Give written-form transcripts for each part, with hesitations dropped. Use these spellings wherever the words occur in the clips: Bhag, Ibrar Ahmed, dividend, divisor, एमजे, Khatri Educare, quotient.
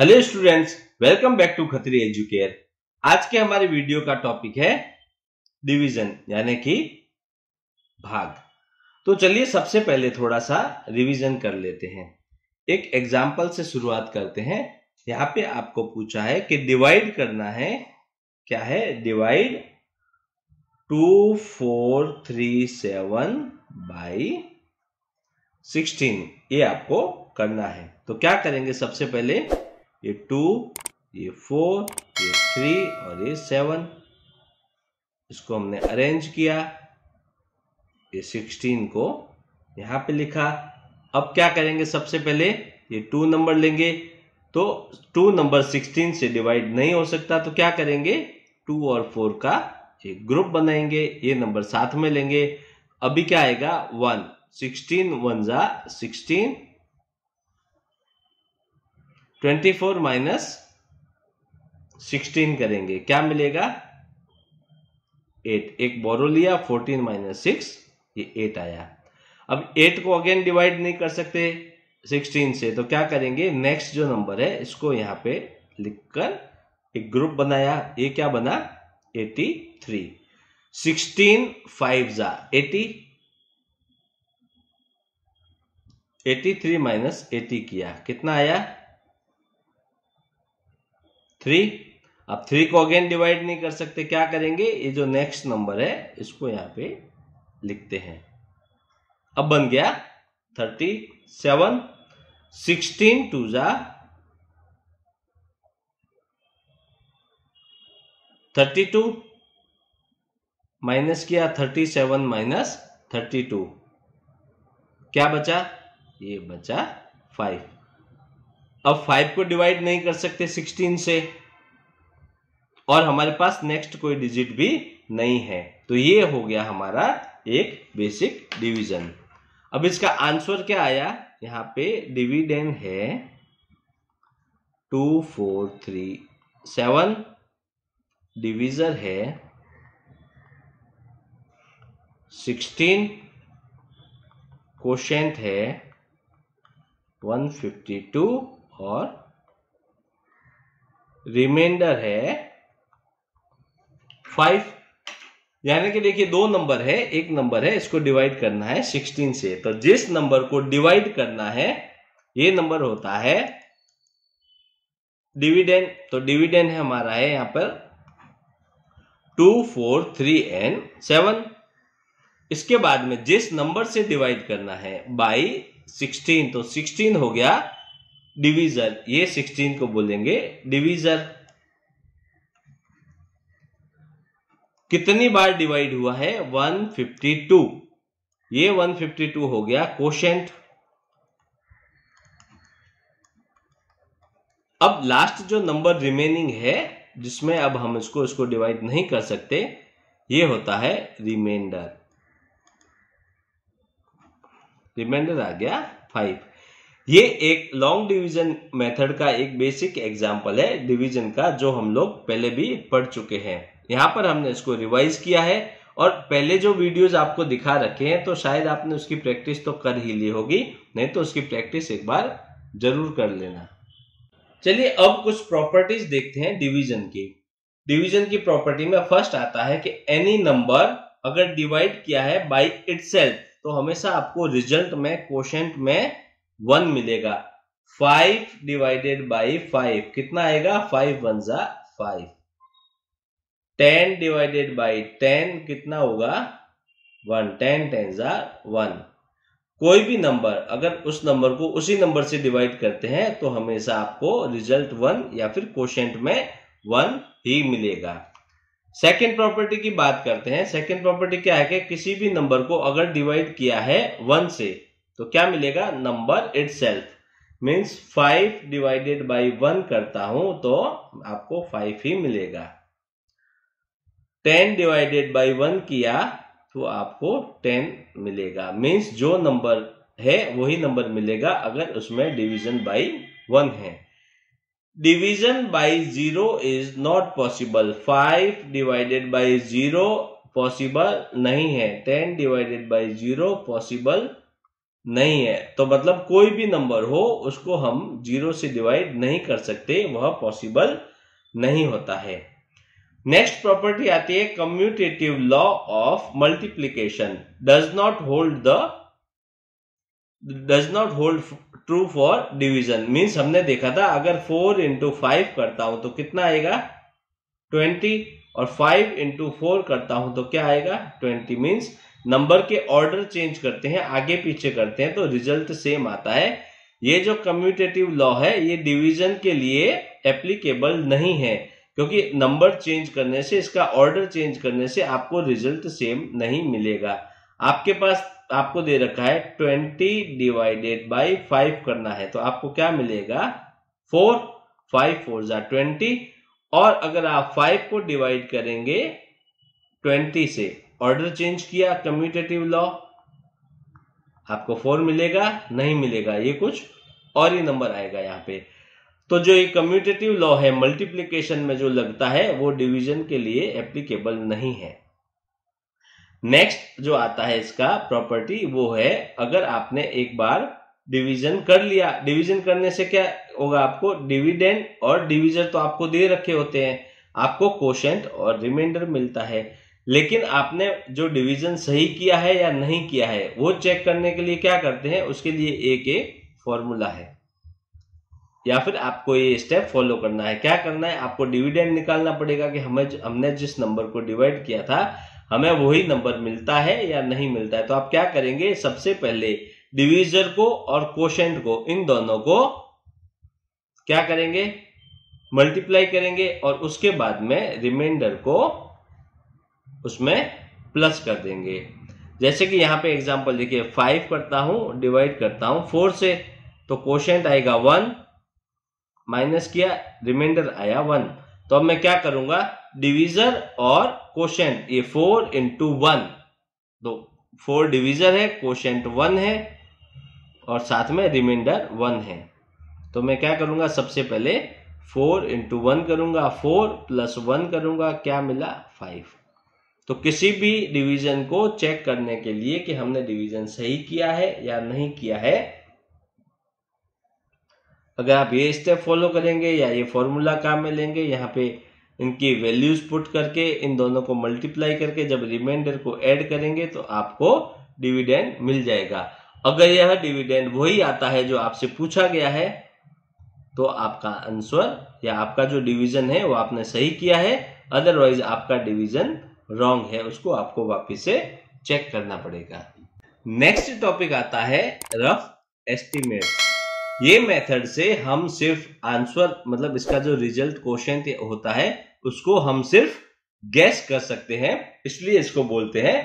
Hello students, welcome back to Khatri Educare. आज के हमारे वीडियो का टॉपिक है डिवीजन यानी कि भाग। तो चलिए सबसे पहले थोड़ा सा रिवीजन कर लेते हैं। एक एग्जाम्पल से शुरुआत करते हैं। यहाँ पे आपको पूछा है कि डिवाइड करना है, क्या है, डिवाइड 2437 बाई 16, ये आपको करना है। तो क्या करेंगे, सबसे पहले ये 2, ये 4, ये 3 और ये 7, इसको हमने अरेंज किया। ये 16 को यहाँ पे लिखा। अब क्या करेंगे, सबसे पहले ये 2 नंबर लेंगे, तो 2 नंबर 16 से डिवाइड नहीं हो सकता, तो क्या करेंगे 2 और 4 का एक ग्रुप बनाएंगे, ये नंबर साथ में लेंगे। अभी क्या आएगा 1, 16 वन जा 16, 24 माइनस 16 करेंगे, क्या मिलेगा 8। एक बोरो लिया, 14 माइनस 6, ये 8 आया। अब 8 को अगेन डिवाइड नहीं कर सकते 16 से, तो क्या करेंगे नेक्स्ट जो नंबर है इसको यहाँ पे लिखकर एक ग्रुप बनाया। ये क्या बना 83, 16 फाइव जा 80, 83 माइनस 80 किया, कितना आया 3। अब 3 को अगेन डिवाइड नहीं कर सकते, क्या करेंगे ये जो नेक्स्ट नंबर है इसको यहाँ पे लिखते हैं। अब बन गया 37, 16 टू जा 32, माइनस किया 37 माइनस 32, क्या बचा, ये बचा 5। अब 5 को डिवाइड नहीं कर सकते 16 से, और हमारे पास नेक्स्ट कोई डिजिट भी नहीं है। तो ये हो गया हमारा एक बेसिक डिवीजन। अब इसका आंसर क्या आया, यहाँ पे डिविडेंड है 2437, डिवीजर है 16, कोशेंट है 152 और रिमाइंडर है 5। यानी कि देखिए दो नंबर है, एक नंबर है इसको डिवाइड करना है 16 से, तो जिस नंबर को डिवाइड करना है ये नंबर होता है डिविडेंड। तो डिविडेंड है हमारा है यहाँ पर 2, 4, 3 और 7। इसके बाद में जिस नंबर से डिवाइड करना है बाई 16, तो 16 हो गया डिवीजर, ये 16 को बोलेंगे डिवीजर। कितनी बार डिवाइड हुआ है 152, ये 152 हो गया कोशेंट। अब लास्ट जो नंबर रिमेनिंग है जिसमें अब हम इसको डिवाइड नहीं कर सकते, ये होता है रिमाइंडर। रिमाइंडर आ गया 5। ये एक लॉन्ग डिवीजन मेथड का एक बेसिक एग्जाम्पल है डिवीजन का, जो हम लोग पहले भी पढ़ चुके हैं। यहाँ पर हमने इसको रिवाइज किया है, और पहले जो वीडियोस आपको दिखा रखे हैं तो शायद आपने उसकी प्रैक्टिस तो कर ही ली होगी, नहीं तो उसकी प्रैक्टिस एक बार जरूर कर लेना। चलिए अब कुछ प्रॉपर्टीज देखते हैं डिवीजन की। डिवीजन की प्रॉपर्टी में फर्स्ट आता है कि एनी नंबर अगर डिवाइड किया है बाय इटसेल्फ, तो हमेशा आपको रिजल्ट में कोशेंट में 1 मिलेगा। 5 डिवाइडेड बाई 5 कितना आएगा 5 वन जा 5, 10 डिवाइडेड बाई 10 कितना होगा 1, 10 टेन जा 1। कोई भी नंबर अगर उस नंबर को उसी नंबर से डिवाइड करते हैं तो हमेशा आपको रिजल्ट 1 या फिर कोशेंट में 1 ही मिलेगा। सेकेंड प्रॉपर्टी की बात करते हैं। सेकेंड प्रॉपर्टी क्या है कि किसी भी नंबर को अगर डिवाइड किया है 1 से, तो क्या मिलेगा number itself. Means 5 divided by 1 करता हूं तो आपको 5 ही मिलेगा। 10 डिवाइडेड बाय 1 किया तो आपको 10 मिलेगा। मींस जो नंबर है वही नंबर मिलेगा अगर उसमें डिवीजन बाय 1 है। Division by 0 is not possible. 5 divided by 0 possible नहीं है, 10 डिवाइडेड बाय 0 पॉसिबल नहीं है, तो मतलब कोई भी नंबर हो उसको हम 0 से डिवाइड नहीं कर सकते, वह पॉसिबल नहीं होता है। नेक्स्ट प्रॉपर्टी आती है commutative law of multiplication does not hold true for division. Means हमने देखा था अगर 4 into 5 करता हूं तो कितना आएगा 20 और 5 into 4 करता हूं तो क्या आएगा 20। मीन्स नंबर के ऑर्डर चेंज करते हैं, आगे पीछे करते हैं तो रिजल्ट सेम आता है। ये जो कम्यूटेटिव लॉ है ये डिवीजन के लिए एप्लीकेबल नहीं है, क्योंकि नंबर चेंज करने से, इसका ऑर्डर चेंज करने से आपको रिजल्ट सेम नहीं मिलेगा। आपके पास आपको दे रखा है 20 divided by 5 करना है तो आपको क्या मिलेगा 4, 5 4s are 20 और अगर आप 5 को डिवाइड करेंगे 20 से, ऑर्डर चेंज किया कम्यूटेटिव लॉ, आपको 4 मिलेगा नहीं मिलेगा, ये कुछ और ही नंबर आएगा यहाँ पे। तो जो ये कम्यूटेटिव लॉ है मल्टीप्लिकेशन में जो लगता है वो डिवीजन के लिए एप्लीकेबल नहीं है। नेक्स्ट जो आता है इसका प्रॉपर्टी वो है अगर आपने एक बार डिवीजन कर लिया, डिवीजन करने से क्या होगा आपको डिविडेंड और डिविजर तो आपको दे रखे होते हैं, आपको कोशेंट और रिमाइंडर मिलता है, लेकिन आपने जो डिवीजन सही किया है या नहीं किया है वो चेक करने के लिए क्या करते हैं, उसके लिए एक फॉर्मूला है या फिर आपको ये स्टेप फॉलो करना है। क्या करना है आपको डिविडेंड निकालना पड़ेगा कि हमने जिस नंबर को डिवाइड किया था हमें वही नंबर मिलता है या नहीं मिलता है। तो आप क्या करेंगे सबसे पहले डिविजर को और कोशेंट को, इन दोनों को क्या करेंगे मल्टीप्लाई करेंगे और उसके बाद में रिमाइंडर को उसमें प्लस कर देंगे। जैसे कि यहाँ पे एग्जांपल देखिए 5 करता हूं डिवाइड करता हूं 4 से तो कोशेंट आएगा 1, माइनस किया रिमाइंडर आया 1। तो अब मैं क्या करूंगा डिवीजर और कोशेंट, ये 4 into 1 तो 4 डिवीजर है कोशेंट 1 है और साथ में रिमाइंडर 1 है। तो मैं क्या करूंगा सबसे पहले 4 into 1 करूंगा, 4 plus 1 करूंगा, क्या मिला 5। तो किसी भी डिवीजन को चेक करने के लिए कि हमने डिवीजन सही किया है या नहीं किया है, अगर आप ये स्टेप फॉलो करेंगे या ये फॉर्मूला काम में लेंगे, यहाँ पे इनकी वैल्यूज पुट करके इन दोनों को मल्टीप्लाई करके जब रिमाइंडर को ऐड करेंगे तो आपको डिविडेंड मिल जाएगा। अगर यह डिविडेंड वही आता है जो आपसे पूछा गया है तो आपका आंसर या आपका जो डिवीजन है वो आपने सही किया है, अदरवाइज आपका डिवीजन रॉन्ग है, उसको आपको वापिस से चेक करना पड़ेगा। नेक्स्ट टॉपिक आता है रफ एस्टिमेट। ये मेथड से हम सिर्फ आंसर मतलब इसका जो रिजल्ट क्वेश्चन होता है उसको हम सिर्फ गैस कर सकते हैं, इसलिए इसको बोलते हैं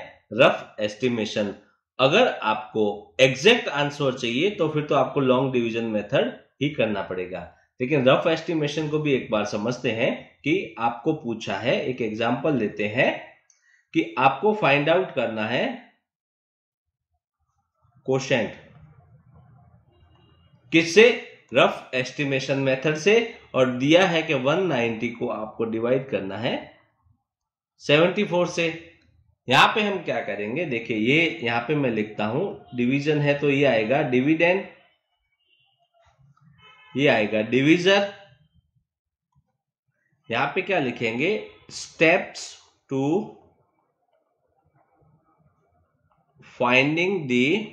रफ एस्टिमेशन। अगर आपको एग्जैक्ट आंसर चाहिए तो फिर तो आपको लॉन्ग डिवीजन मेथड ही करना पड़ेगा, लेकिन रफ एस्टिमेशन को भी एक बार समझते हैं कि आपको पूछा है। एक एग्जाम्पल लेते हैं कि आपको फाइंड आउट करना है क्वेश्चन किससे, रफ एस्टिमेशन मेथड से, और दिया है कि 190 को आपको डिवाइड करना है 74 से। यहाँ पे हम क्या करेंगे देखिए, ये यहाँ पे मैं लिखता हूं डिवीजन है तो ये आएगा डिविडेंड, ये आएगा डिविजर, यहाँ पे क्या लिखेंगे steps to finding the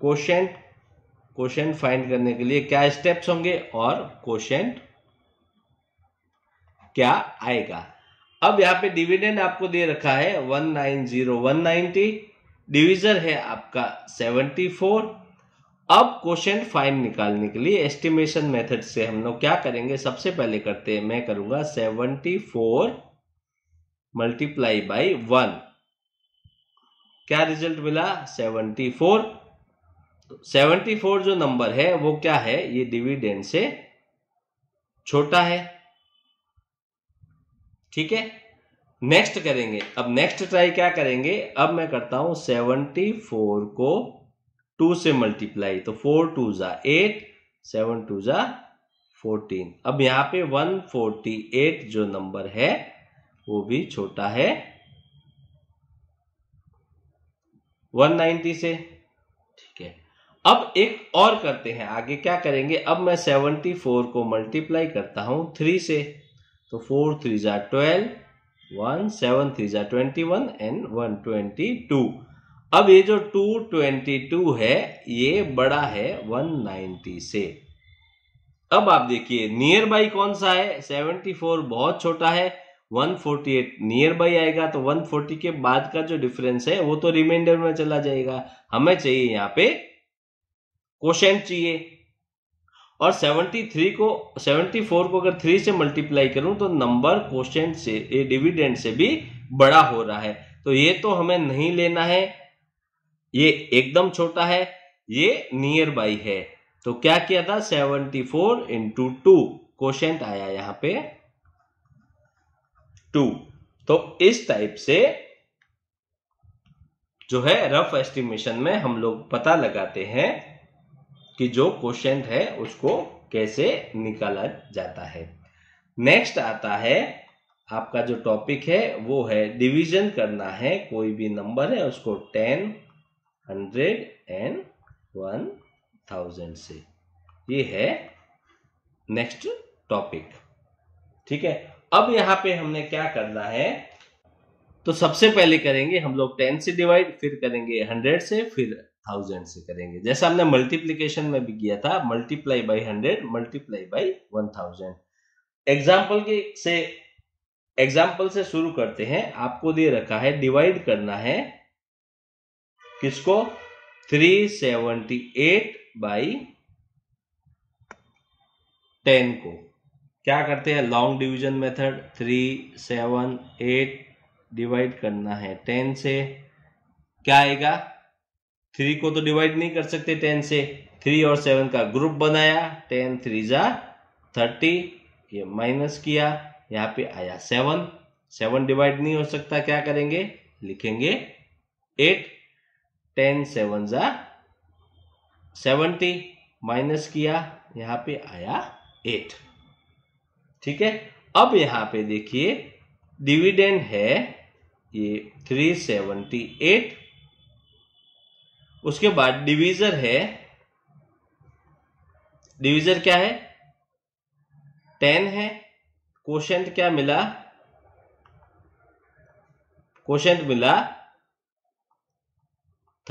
quotient, quotient find करने के लिए क्या स्टेप्स होंगे और कोशेंट क्या आएगा। अब यहाँ पे डिविडेंड आपको दे रखा है 190, 190, डिविजर है आपका 74। अब कोशेंट फाइंड निकालने के लिए एस्टिमेशन मेथड से हम लोग क्या करेंगे सबसे पहले करते हैं, मैं करूंगा 74 multiplied by 1, क्या रिजल्ट मिला 74। 74 जो नंबर है वो क्या है, ये डिविडेंड से छोटा है, ठीक है। नेक्स्ट करेंगे, अब नेक्स्ट ट्राई क्या करेंगे, अब मैं करता हूं 74 को 2 से मल्टीप्लाई तो 4 2s are 8, 7 2s are 14। अब यहाँ पे 148 जो नंबर है वो भी छोटा है, 190 से, ठीक है। अब एक और करते हैं, आगे क्या करेंगे, अब मैं 74 को मल्टीप्लाई करता हूं 3 से, तो 4 3 12, 1 7 3 21 एंड 122। अब ये जो 222 है ये बड़ा है 190 से। अब आप देखिए नियर बाई कौन सा है, 74 बहुत छोटा है, 148 नियर बाई आएगा, तो 140 के बाद का जो डिफरेंस है वो तो रिमाइंडर में चला जाएगा। हमें चाहिए यहाँ पे क्वोशेंट चाहिए, और 74 को अगर 3 से मल्टीप्लाई करूं तो नंबर क्वोशेंट से, डिविडेंड से भी बड़ा हो रहा है, तो ये तो हमें नहीं लेना है, ये एकदम छोटा है, ये नियर बाई है। तो क्या किया था, 74 इंटू 2 क्वोशेंट आया यहाँ पे 2। तो इस टाइप से जो है रफ एस्टिमेशन में हम लोग पता लगाते हैं कि जो क्वोशेंट है उसको कैसे निकाला जाता है। नेक्स्ट आता है आपका जो टॉपिक है वो है डिवीजन करना है, कोई भी नंबर है उसको 10, 100 एंड 1000 से, ये है नेक्स्ट टॉपिक, ठीक है। अब यहाँ पे हमने क्या करना है, तो सबसे पहले करेंगे हम लोग 10 से डिवाइड, फिर करेंगे 100 से, फिर 1000 से करेंगे। जैसा हमने मल्टीप्लीकेशन में भी किया था, multiply by 100, multiply by 1000। Example से शुरू करते हैं। आपको दे रखा है डिवाइड करना है किसको, 378 बाई 10 को। क्या करते हैं, लॉन्ग डिवीजन मेथड, 378 डिवाइड करना है 10 से, क्या आएगा, 3 को तो डिवाइड नहीं कर सकते 10 से, 3 और 7 का ग्रुप बनाया, 10 3 जा 30, ये माइनस किया, यहाँ पे आया 7 डिवाइड नहीं हो सकता, क्या करेंगे, लिखेंगे 8, 10 7 जा 70, माइनस किया, यहाँ पे आया 8, ठीक है। अब यहाँ पे देखिए डिविडेंड है ये 378, उसके बाद डिवीजर है, डिवीजर क्या है, 10 है, क्वोशेंट क्या मिला, क्वोशेंट मिला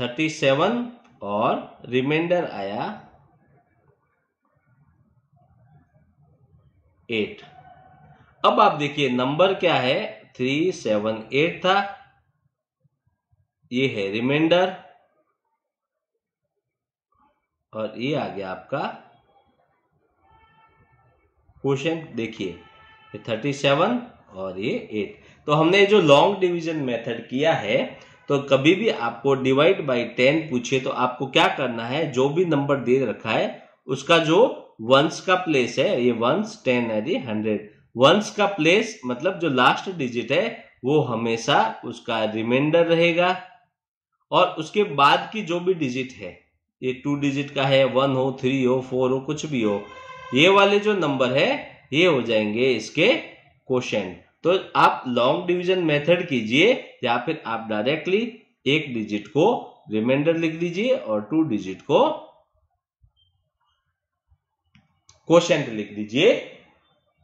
37 और रिमाइंडर आया 8। अब आप देखिए नंबर क्या है, 378 था, ये है रिमाइंडर, और ये आ गया आपका क्वोशेंट, देखिए 37 और ये 8। तो हमने जो लॉन्ग डिवीजन मेथड किया है, तो कभी भी आपको डिवाइड बाय 10 पूछे तो आपको क्या करना है, जो भी नंबर दे रखा है उसका जो वंस का प्लेस है, ये वंस 10 है जी 100, वंस का प्लेस मतलब जो लास्ट डिजिट है वो हमेशा उसका रिमाइंडर रहेगा, और उसके बाद की जो भी डिजिट है, ये 2 डिजिट का है, 1 हो, 3 हो, 4 हो, कुछ भी हो, ये वाले जो नंबर है ये हो जाएंगे इसके क्वोशेंट। तो आप लॉन्ग डिवीजन मेथड कीजिए, या फिर आप डायरेक्टली 1 डिजिट को रिमाइंडर लिख दीजिए और 2 डिजिट को क्वोशेंट लिख दीजिए।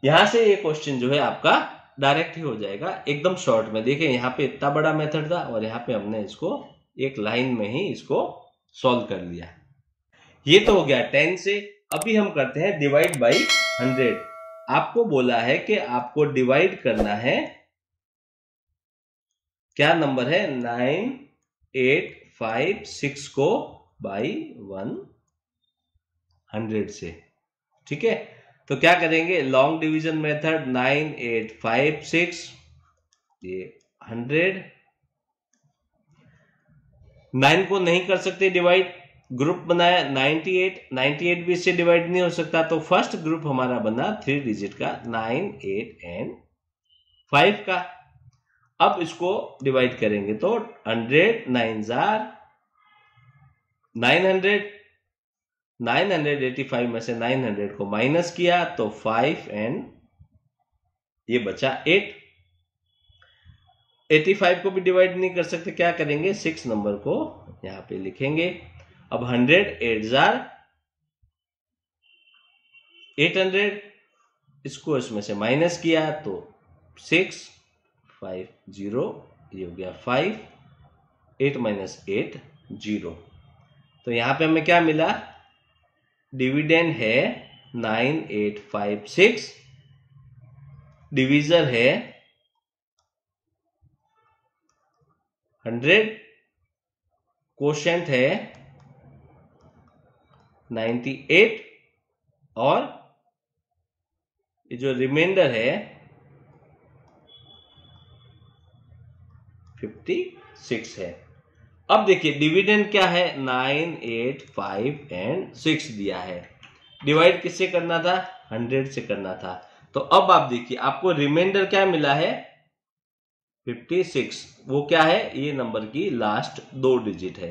यहां से ये क्वेश्चन जो है आपका डायरेक्ट ही हो जाएगा, एकदम शॉर्ट में। देखिए यहाँ पे इतना बड़ा मेथड था और यहाँ पे हमने इसको एक लाइन में ही इसको सॉल्व कर लिया। ये तो हो गया 10 से। अभी हम करते हैं डिवाइड बाय 100। आपको बोला है कि आपको डिवाइड करना है, क्या नंबर है, 9856 को बाय 100 से, ठीक है। तो क्या करेंगे, लॉन्ग डिवीजन मेथड, 9856 ये 100, 9 को नहीं कर सकते डिवाइड, ग्रुप बनाया 98 भी इससे डिवाइड नहीं हो सकता, तो फर्स्ट ग्रुप हमारा बना 3 डिजिट का 9, 8 एंड 5 का। अब इसको डिवाइड करेंगे तो 100 9 900, 985 में से 900 को माइनस किया तो 5 एंड ये बचा 8। 85 को भी डिवाइड नहीं कर सकते, क्या करेंगे 6 नंबर को यहां पे लिखेंगे। अब 100 8 जार 800, इसको इसमें से माइनस किया तो 6 5 0, ये हो गया 5 8 माइनस 8 0। तो यहां पे हमें क्या मिला, डिविडेंड है 9856, डिवीजर है 100, कोशेंट है 98 और ये जो रिमाइंडर है 56 है। अब देखिए डिविडेंड क्या है 9 8 5 एंड 6 दिया है, डिवाइड किससे करना था 100 से करना था। तो अब आप देखिए आपको रिमाइंडर क्या मिला है 56, वो क्या है ये नंबर की लास्ट 2 डिजिट है।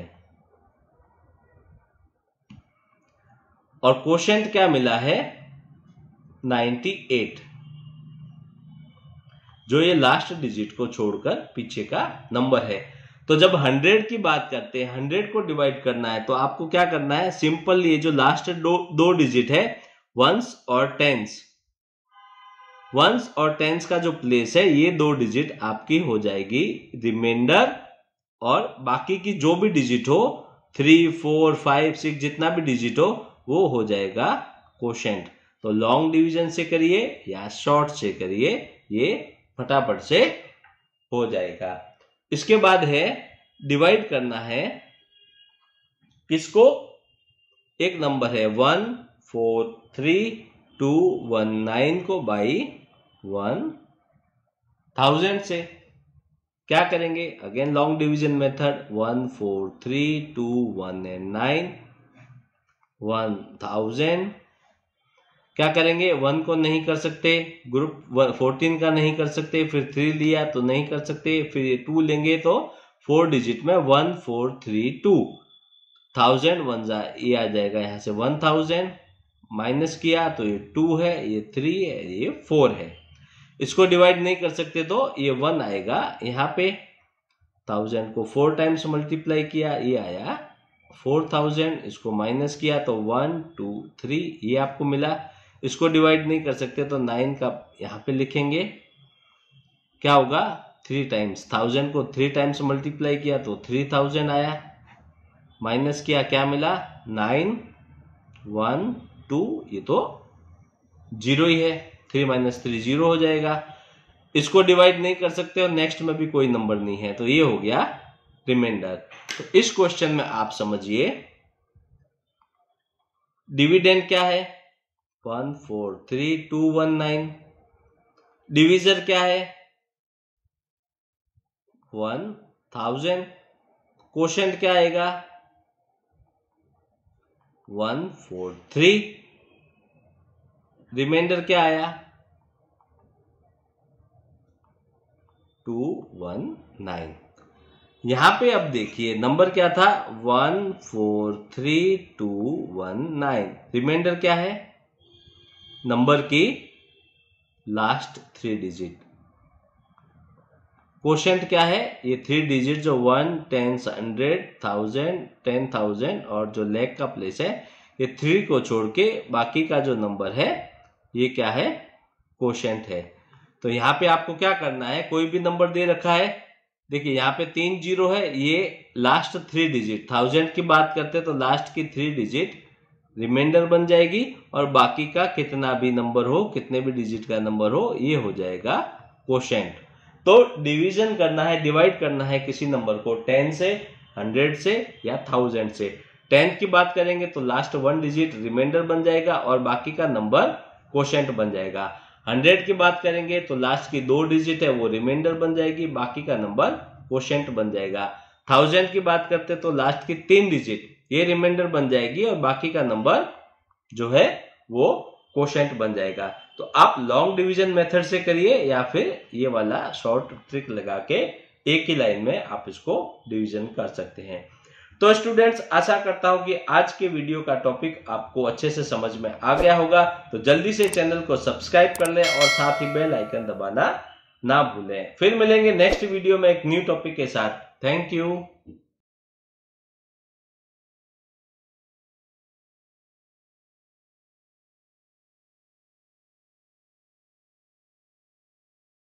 और क्वोशेंट क्या मिला है 98, जो ये लास्ट डिजिट को छोड़कर पीछे का नंबर है। तो जब 100 की बात करते हैं, 100 को डिवाइड करना है तो आपको क्या करना है, सिंपल ये जो लास्ट 2 डिजिट है वंस और टेंस का जो प्लेस है ये 2 डिजिट आपकी हो जाएगी रिमाइंडर, और बाकी की जो भी डिजिट हो 3 4 5 6 जितना भी डिजिट हो वो हो जाएगा क्वोशेंट। तो लॉन्ग डिवीजन से करिए या शॉर्ट से करिए, ये फटाफट से हो जाएगा। इसके बाद है डिवाइड करना है किसको, एक नंबर है 1 4 3 2 1 9 को बाई 1000 से, क्या करेंगे again long division method 1 4 3 2 1 and 9 1000। क्या करेंगे 1 को नहीं कर सकते, ग्रुप 14 का नहीं कर सकते, फिर 3 लिया तो नहीं कर सकते, फिर ये 2 लेंगे तो 4 डिजिट में 1 4 3 2 1000 वन जा ये आ जाएगा यहाँ से 1000, माइनस किया तो ये 2 है, ये 3 है, ये 4 है। इसको डिवाइड नहीं कर सकते तो ये 1 आएगा यहाँ पे। 1000 को 4 टाइम्स मल्टीप्लाई किया ये आया 4000, इसको माइनस किया तो 1 2 3 ये आपको मिला। इसको डिवाइड नहीं कर सकते तो 9 का यहाँ पे लिखेंगे, क्या होगा 3 टाइम्स, 1000 को 3 टाइम्स मल्टीप्लाई किया तो 3000 आया, माइनस किया क्या मिला 9 1 2 ये तो 0 ही है, 3 माइनस 3 0 हो जाएगा। इसको डिवाइड नहीं कर सकते और नेक्स्ट में भी कोई नंबर नहीं है, तो ये हो गया रिमाइंडर। तो इस क्वेश्चन में आप समझिए डिविडेंड क्या है 1 4 3 2 1 9, डिविजर क्या है 1000, क्वोशेंट क्या आएगा 1 4 3, रिमाइंडर क्या आया 2 1 9। यहां पे अब देखिए नंबर क्या था 1 4 3 2 1 9, रिमाइंडर क्या है नंबर की लास्ट 3 डिजिट। क्वोशेंट क्या है ये 3 डिजिट जो 1 10 100 1000 और जो लैक का प्लेस है ये 3 को छोड़ के बाकी का जो नंबर है ये क्या है क्वोशेंट है। तो यहाँ पे आपको क्या करना है, कोई भी नंबर दे रखा है, देखिए यहाँ पे 3 0 है, ये लास्ट 3 डिजिट, 1000 की बात करते हैं तो लास्ट की 3 डिजिट रिमाइंडर बन जाएगी और बाकी का कितना भी नंबर हो, कितने भी डिजिट का नंबर हो, ये हो जाएगा क्वोशेंट। तो डिवीजन करना है, डिवाइड करना है किसी नंबर को 10 से, 100 से या 1000 से। 10 की बात करेंगे तो लास्ट 1 डिजिट रिमाइंडर बन जाएगा और बाकी का नंबर क्वोशेंट बन जाएगा। 100 की बात करेंगे तो लास्ट की 2 डिजिट है वो रिमाइंडर बन जाएगी, बाकी का नंबर क्वोशेंट बन जाएगा। 1000 की बात करते तो लास्ट की 3 डिजिट ये रिमाइंडर बन जाएगी और बाकी का नंबर जो है वो क्वोशेंट बन जाएगा। तो आप लॉन्ग डिवीजन मेथड से करिए या फिर ये वाला शॉर्ट ट्रिक लगा के एक ही लाइन में आप इसको डिवीजन कर सकते हैं। तो स्टूडेंट्स आशा करता हूं कि आज के वीडियो का टॉपिक आपको अच्छे से समझ में आ गया होगा। तो जल्दी से चैनल को सब्सक्राइब कर लें और साथ ही बेल आइकन दबाना ना भूलें। फिर मिलेंगे नेक्स्ट वीडियो में एक न्यू टॉपिक के साथ। Thank you.